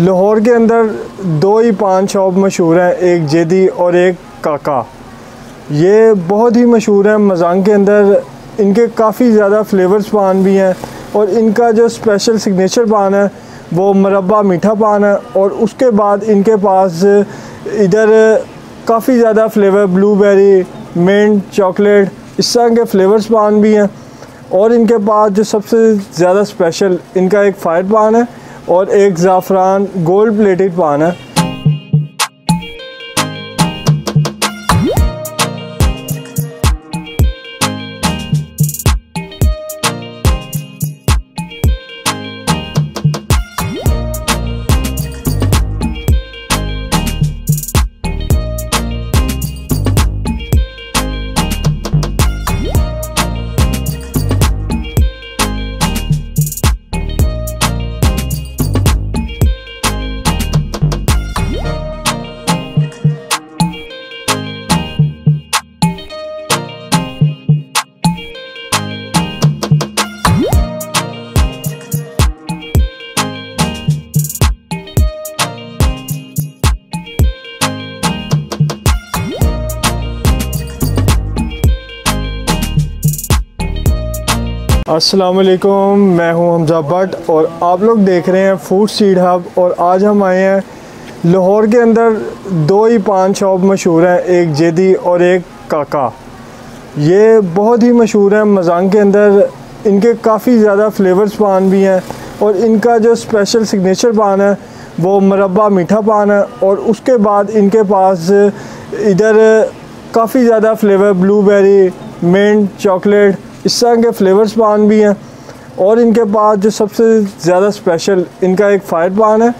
लाहौर के अंदर दो ही पान शॉप मशहूर हैं, एक जेदी और एक काका। ये बहुत ही मशहूर है मुजंग के अंदर। इनके काफ़ी ज़्यादा फ्लेवर्स पान भी हैं और इनका जो स्पेशल सिग्नेचर पान है वो मुरब्बा मीठा पान है। और उसके बाद इनके पास इधर काफ़ी ज़्यादा फ्लेवर ब्लूबेरी, मिंट, चॉकलेट, इस तरह के फ्लेवर्स पान भी हैं। और इनके पास जो सबसे ज़्यादा स्पेशल इनका एक फायर पान है और एक ज़ाफ़रान गोल्ड प्लेटेड पान है। अस्सलाम वालेकुम, मैं हूं हमज़ा भट्ट और आप लोग देख रहे हैं फूड सीड हब। और आज हम आए हैं लाहौर के अंदर दो ही पान शॉप मशहूर हैं, एक जेदी और एक काका। ये बहुत ही मशहूर है मुजंग के अंदर। इनके काफ़ी ज़्यादा फ्लेवर्स पान भी हैं और इनका जो स्पेशल सिग्नेचर पान है वो मुरब्बा मीठा पान है। और उसके बाद इनके पास इधर काफ़ी ज़्यादा फ्लेवर ब्लूबेरी, मिंट, चॉकलेट, इस तरह के फ्लेवर्स पान भी हैं। और इनके पास जो सबसे ज़्यादा स्पेशल इनका एक फायर पान है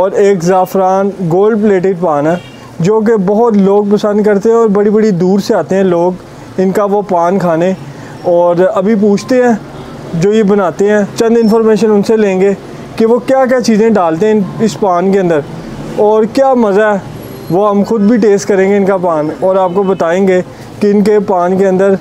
और एक ज़ाफ़रान गोल्ड प्लेटेड पान है, जो कि बहुत लोग पसंद करते हैं और बड़ी बड़ी दूर से आते हैं लोग इनका वो पान खाने। और अभी पूछते हैं जो ये बनाते हैं, चंद इन्फॉर्मेशन उनसे लेंगे कि वो क्या क्या चीज़ें डालते हैं इस पान के अंदर और क्या मज़ा है। वो हम खुद भी टेस्ट करेंगे इनका पान और आपको बताएँगे कि इनके पान के अंदर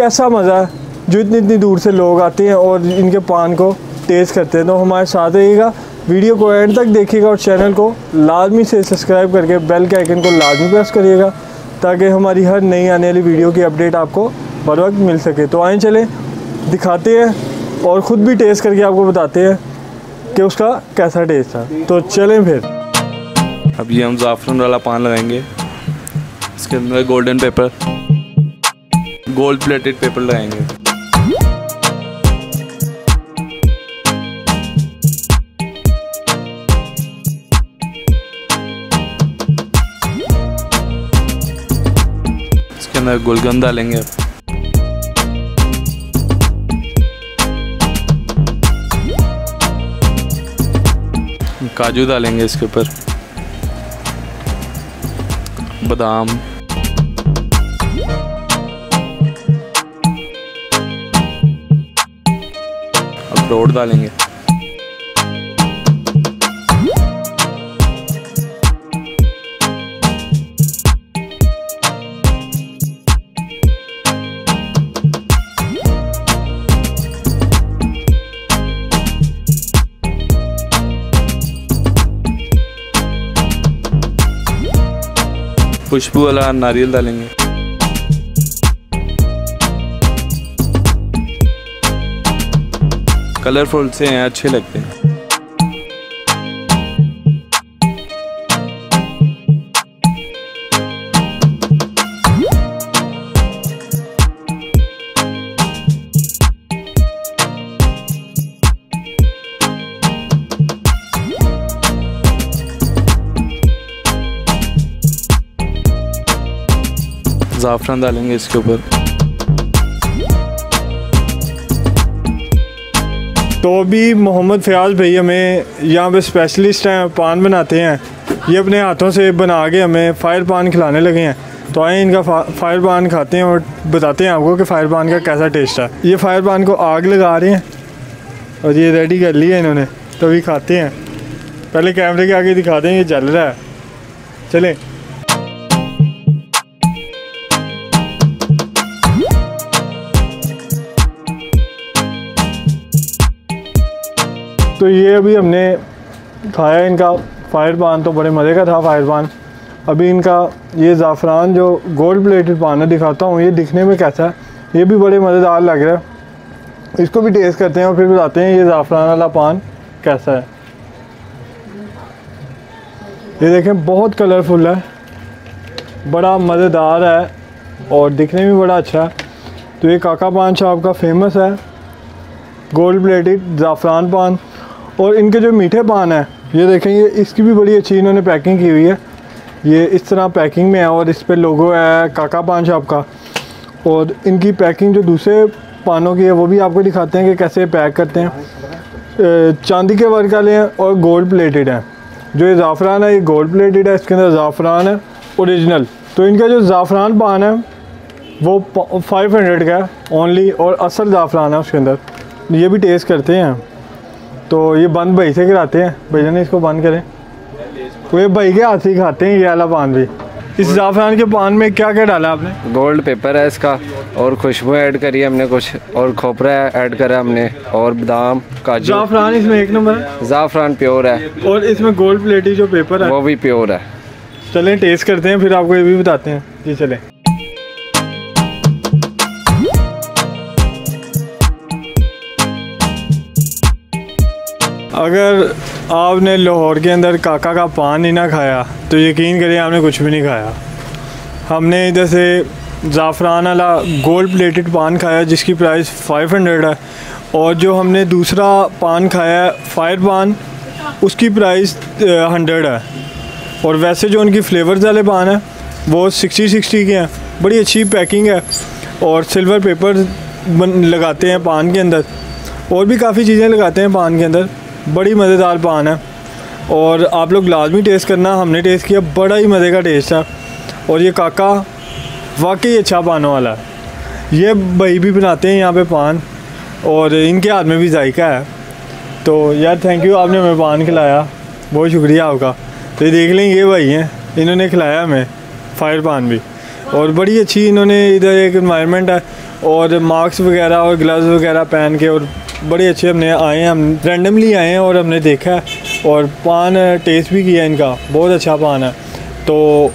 कैसा मज़ा है जो इतनी इतनी दूर से लोग आते हैं और इनके पान को टेस्ट करते हैं। तो हमारे साथ रहिएगा, वीडियो को एंड तक देखिएगा और चैनल को लाजमी से सब्सक्राइब करके बेल के आइकन को लाजमी प्रेस करिएगा ताकि हमारी हर नई आने वाली वीडियो की अपडेट आपको बर वक्त मिल सके। तो आएँ चलें, दिखाते हैं और ख़ुद भी टेस्ट करके आपको बताते हैं कि उसका कैसा टेस्ट था। तो चलें फिर। अब ये हम ज़ाफ़रान वाला पान लगाएँगे, इसके अंदर golden paper, gold plated paper लगाएँगे। गुलगंद डालेंगे, काजू डालेंगे, इसके ऊपर बादाम, अखरोट डालेंगे, खुशबू वाला नारियल डालेंगे, कलरफुल से हैं, अच्छे लगते हैं। ज़ाफ़रान डालेंगे इसके ऊपर। तो भी मोहम्मद फ़ियाज़ भैया हमें यहाँ पे स्पेशलिस्ट हैं, पान बनाते हैं। ये अपने हाथों से बना के हमें फायर पान खिलाने लगे हैं। तो आए इनका फायर पान खाते हैं और बताते हैं आपको कि फायर पान का कैसा टेस्ट है। ये फायर पान को आग लगा रहे हैं और ये रेडी कर लिया इन्होंने, तो अभी खाते हैं। पहले कैमरे के आगे दिखा दें, ये जल रहा है। चलें। तो ये अभी हमने खाया इनका फायर पान, तो बड़े मज़े का था फायर पान। अभी इनका ये ज़ाफ़रान जो गोल्ड प्लेटेड पान है दिखाता हूँ, ये दिखने में कैसा है, ये भी बड़े मज़ेदार लग रहा है। इसको भी टेस्ट करते हैं और फिर बताते हैं ये ज़ाफ़रान वाला पान कैसा है। ये देखें बहुत कलरफुल है, बड़ा मज़ेदार है और दिखने में बड़ा अच्छा है। तो ये काका पान शॉप का फेमस है गोल्ड प्लेटेड ज़ाफ़रान पान। और इनके जो मीठे पान है ये देखें, ये इसकी भी बड़ी अच्छी इन्होंने पैकिंग की हुई है, ये इस तरह पैकिंग में है और इस पे लोगो है काका पान शॉप का। और इनकी पैकिंग जो दूसरे पानों की है वो भी आपको दिखाते हैं कि कैसे पैक करते हैं। चांदी के वर्क वाले हैं और गोल्ड प्लेटेड हैं। जो ये ज़ाफ़रान है ये गोल्ड प्लेटेड है, इसके अंदर ज़ाफ़रान है औरिजिनल। तो इनका जो ज़ाफ़रान पान है वो 500 का है ओनली, और असल ज़ाफ़रान है उसके अंदर। ये भी टेस्ट करते हैं, तो ये बंद भाई से कराते हैं, भैया ने इसको बंद करें, तो ये भाई के हाथ ही खाते हैं ये वाला पान भी। इस ज़ाफ़रान के पान में क्या क्या डाला आपने? गोल्ड पेपर है इसका, और खुशबू ऐड करी है हमने कुछ, और खोपरा ऐड करा हमने, और बादाम, काजू। ज़ाफ़रान इसमें एक नंबर है, ज़ाफ़रान प्योर है, और इसमें गोल्ड प्लेटी जो पेपर है वो भी प्योर है। चलें टेस्ट करते हैं फिर आपको ये भी बताते हैं जी। चलें, अगर आपने लाहौर के अंदर काका का पान ही ना खाया तो यकीन करें आपने कुछ भी नहीं खाया। हमने इधर से ज़ाफ़रान वाला गोल्ड प्लेटेड पान खाया जिसकी प्राइस 500 है, और जो हमने दूसरा पान खाया फायर पान उसकी प्राइस 100 है। और वैसे जो उनकी फ्लेवर्स वाले पान हैं वो 60 के हैं, बड़ी अच्छी पैकिंग है और सिल्वर पेपर लगाते हैं पान के अंदर, और भी काफ़ी चीज़ें लगाते हैं पान के अंदर। बड़ी मज़ेदार पान है और आप लोग लाजमी टेस्ट करना। हमने टेस्ट किया, बड़ा ही मज़े का टेस्ट है, और ये काका वाकई अच्छा पानों वाला है। ये भाई भी बनाते हैं यहाँ पे पान, और इनके हाथ में भी जायका है। तो यार थैंक यू, आपने हमें पान खिलाया, बहुत शुक्रिया आपका। तो ये देख लें ये भाई हैं, इन्होंने खिलाया हमें फायर पान भी, और बड़ी अच्छी इन्होंने इधर एक एनवायरनमेंट है, और मास्क वगैरह और ग्लव्स वगैरह पहन के, और बड़े अच्छे हमने आए हैं, हम रैंडमली आए हैं और हमने देखा और पान टेस्ट भी किया इनका, बहुत अच्छा पान है। तो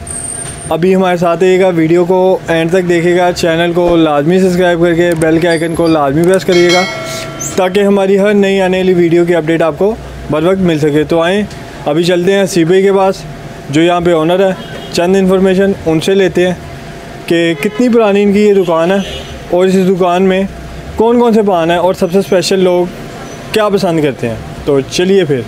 अभी हमारे साथ रहिएगा, वीडियो को एंड तक देखिएगा, चैनल को लाजमी सब्सक्राइब करके बेल के आइकन को लाजमी प्रेस करिएगा ताकि हमारी हर नई आने वाली वीडियो की अपडेट आपको बर वक्त मिल सके। तो आएँ अभी चलते हैं सीबी के पास जो यहाँ पे ओनर है, चंद इन्फॉर्मेशन उनसे लेते हैं कि कितनी पुरानी इनकी ये दुकान है और इस दुकान में कौन कौन से पान है और सबसे स्पेशल लोग क्या पसंद करते हैं। तो चलिए फिर।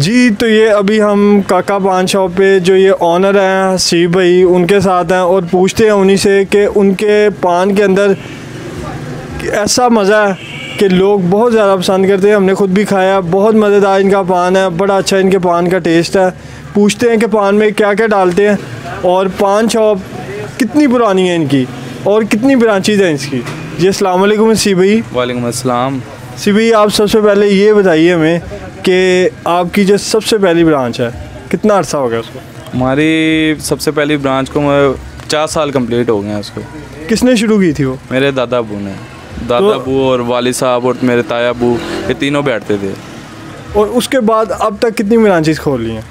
जी तो ये अभी हम काका पान शॉप पे जो ये ऑनर हैं शिव भाई उनके साथ हैं, और पूछते हैं उन्हीं से कि उनके पान के अंदर ऐसा मज़ा है कि लोग बहुत ज़्यादा पसंद करते हैं। हमने खुद भी खाया, बहुत मज़ेदार इनका पान है, बड़ा अच्छा इनके पान का टेस्ट है। पूछते हैं कि पान में क्या क्या डालते हैं और पान शॉप कितनी पुरानी है इनकी और कितनी ब्रांचेज हैं इसकी। जी अस्सलाम वालेकुम शिव भाई। वालेकुम अस्सलाम। शिव भाई आप सबसे पहले ये बताइए हमें कि आपकी जो सबसे पहली ब्रांच है कितना अर्सा हो गया उसको? हमारी सबसे पहली ब्रांच को 4 साल कंप्लीट हो गए हैं उसको। किसने शुरू की थी वो? मेरे दादा अबू ने, दादा अबू तो, और वाली साहब और मेरे ताया अबू, ये तीनों बैठते थे। और उसके बाद अब तक कितनी ब्रांचेस खोल ली हैं?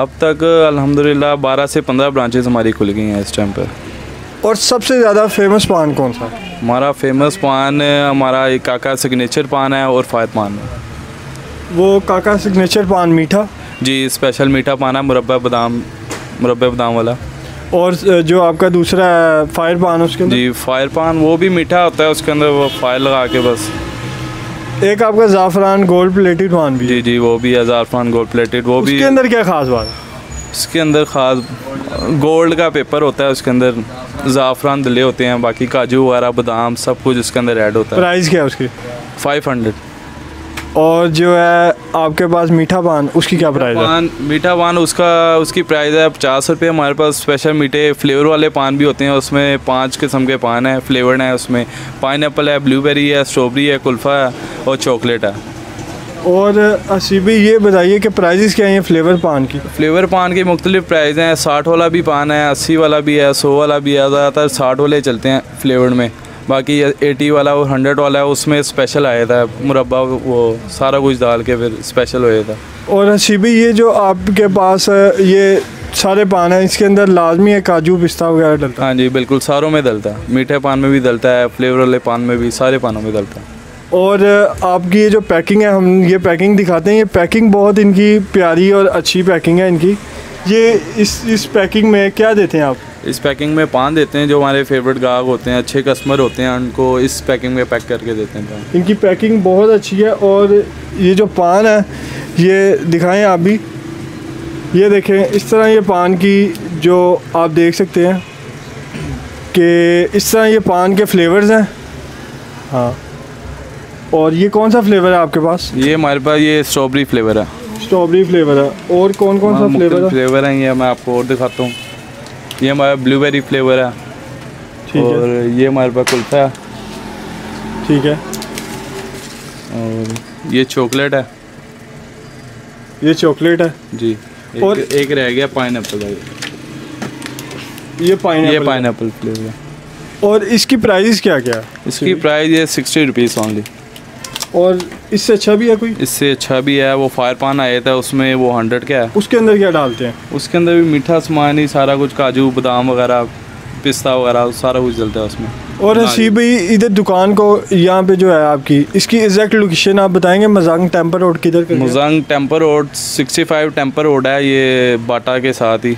अब तक अल्हम्दुलिल्लाह 12 से 15 ब्रांचेस हमारी खुल गई हैं इस टाइम पर। और सबसे ज़्यादा फेमस पान कौन सा? हमारा फेमस पान हमारा काका सिग्नेचर पान है और फायर पान है। वो काका सिग्नेचर पान मीठा? जी स्पेशल मीठा पान है, मुरब्बा बादाम वाला। और जो आपका दूसरा फायर पान उसके अंदर? जी फायर पान वो भी मीठा होता है, उसके अंदर वो फायर लगा के बस। एक आपका ज़ाफ़रान गोल्ड प्लेटेड पान भी? जी वो भी है ज़ाफ़रान गोल्ड प्लेटेड, वो भी। उसके अंदर क्या ख़ास बात है? उसके अंदर ख़ास गोल्ड का पेपर होता है, उसके अंदर ज़ाफ़रान दले होते हैं, बाकी काजू वगैरह बादाम सब कुछ उसके अंदर ऐड होता है। प्राइस क्या है उसकी? 500। और जो है आपके पास मीठा पान, उसकी क्या प्राइस है? मीठा पान उसकी प्राइस है 50 रुपये। हमारे पास स्पेशल मीठे फ्लेवर वाले पान भी होते हैं, उसमें 5 किस्म के पान है, फ्लेवर्ड हैं। उसमें पाइनएप्पल है, ब्लूबेरी है, स्ट्रॉबेरी है, कुल्फा है और चॉकलेट है। और असीबी ये बताइए कि प्राइजेस क्या हैं फ्लेवर पान की? फ्लेवर पान की मुख्तलिफ प्राइज़ हैं। 60 वाला भी पान है, 80 वाला भी है, 100 वाला भी है। ज़्यादातर 60 वाले चलते हैं फ्लेवर्ड में, बाकी 80 वाला और 100 वाला है उसमें स्पेशल आया था मुरब्बा, वो सारा कुछ डाल के फिर स्पेशल होया था। और असीबी ये जो आपके पास ये सारे पान है, इसके अंदर लाजमी है काजू पिस्ता वगैरह डलता है? हाँ जी बिल्कुल, सारों में डलता है, मीठे पान में भी डलता है, फ्लेवर वाले पान में भी, सारे पानों में डलता है। और आपकी ये जो पैकिंग है, हम ये पैकिंग दिखाते हैं, ये पैकिंग बहुत इनकी प्यारी और अच्छी पैकिंग है इनकी। ये इस पैकिंग में क्या देते हैं आप? इस पैकिंग में पान देते हैं, जो हमारे फेवरेट ग्राहक होते हैं, अच्छे कस्टमर होते हैं, उनको इस पैकिंग में पैक करके देते हैं। इनकी पैकिंग बहुत अच्छी है। और ये जो पान है ये दिखाएँ आप भी, ये देखें इस तरह ये पान की जो आप देख सकते हैं कि इस तरह ये पान के फ्लेवर्स हैं। हाँ, और ये कौन सा फ्लेवर है आपके पास? ये हमारे पास ये स्ट्रॉबेरी फ्लेवर है। स्ट्रॉबेरी फ्लेवर है। और कौन कौन सा फ्लेवर है? ये मैं आपको और दिखाता हूँ। ये हमारा ब्लूबेरी फ्लेवर है, ठीक और है। ये हमारे पास कुल्फा है, ठीक है। और ये चॉकलेट है, ये चॉकलेट है जी। और एक रह गया पाइनएप्पल है, ये पाइनएप्पल फ्लेवर है। और इसकी प्राइस क्या क्या है? इसकी प्राइस ये 60 रुपीज़ ऑनली। और इससे अच्छा भी है कोई? इससे अच्छा भी है, वो फायर पान आया था, उसमें वो 100 का है। उसके अंदर क्या डालते हैं? उसके अंदर भी मीठा सामान ही सारा कुछ, काजू बादाम वगैरह, पिस्ता वगैरह, सारा कुछ डलता है उसमें। और हसीब भाई इधर दुकान को यहाँ पे जो है आपकी, इसकी एग्जैक्ट लोकेशन आप बताएंगे? मुजंग टेम्पल रोड किधर? Mozang temple road 65 temple road है, ये बाटा के साथ ही,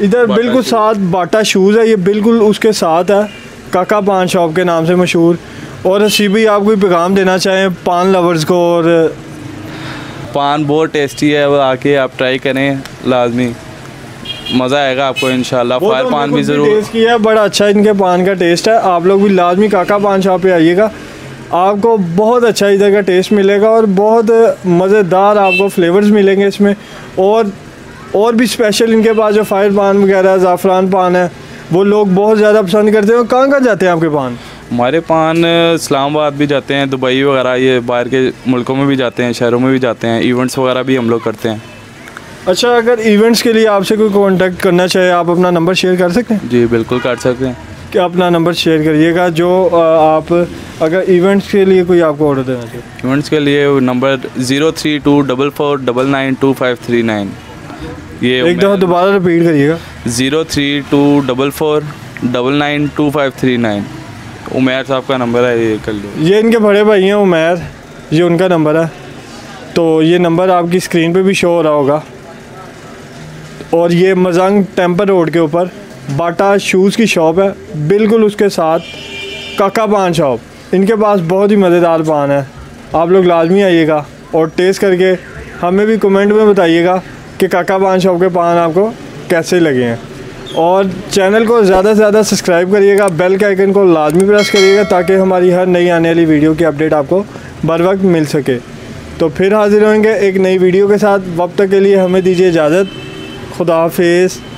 इधर बिल्कुल साथ बाटा शूज़ है, ये बिल्कुल उसके साथ है, काका पान शॉप के नाम से मशहूर। और हसीबी आप कोई पैगाम देना चाहें पान लवर्स को? और पान बहुत टेस्टी है, वो आके आप ट्राई करें, लाजमी मज़ा आएगा आपको इंशाल्लाह। फायर पान भी ज़रूर टेस्ट किया, बड़ा अच्छा इनके पान का टेस्ट है। आप लोग भी लाजमी काका पान शॉप पे आइएगा, आपको बहुत अच्छा इधर का टेस्ट मिलेगा और बहुत मज़ेदार आपको फ्लेवर्स मिलेंगे इसमें। और भी स्पेशल इनके पास जो फायर पान वगैरह, ज़ाफ़रान पान है, वो लोग बहुत ज़्यादा पसंद करते हैं। कहाँ कहाँ जाते हैं आपके पान? हमारे पान इस्लामाबाद भी जाते हैं, दुबई वगैरह, ये बाहर के मुल्कों में भी जाते हैं, शहरों में भी जाते हैं, इवेंट्स वगैरह भी हम लोग करते हैं। अच्छा, अगर इवेंट्स के लिए आपसे कोई कांटेक्ट करना चाहे, आप अपना नंबर शेयर कर सकते हैं? जी बिल्कुल कर सकते हैं, कि अपना नंबर शेयर करिएगा, जो आप अगर इवेंट्स के लिए कोई आपको ऑर्डर देना चाहिए। इवेंट्स के लिए नंबर 03244992539। ये एक दफ़ा दोबारा रिपीट करिएगा। 03244992539 उमैर साहब का नंबर है, ये कर लो। ये इनके बड़े भाई हैं उमैर, ये उनका नंबर है, तो ये नंबर आपकी स्क्रीन पे भी शो हो रहा होगा। और ये मुजंग टेम्पल रोड के ऊपर बाटा शूज़ की शॉप है, बिल्कुल उसके साथ काका पान शॉप। इनके पास बहुत ही मज़ेदार पान है, आप लोग लाजमी आइएगा और टेस्ट करके हमें भी कमेंट में बताइएगा कि काका पान शॉप के पान आपको कैसे लगे हैं। और चैनल को ज़्यादा से ज़्यादा सब्सक्राइब करिएगा, बेल के आइकन को लाजमी प्रेस करिएगा, ताकि हमारी हर नई आने वाली वीडियो की अपडेट आपको बर वक्त मिल सके। तो फिर हाजिर होंगे एक नई वीडियो के साथ, वक्त तक के लिए हमें दीजिए इजाज़त, खुदा हाफिज़।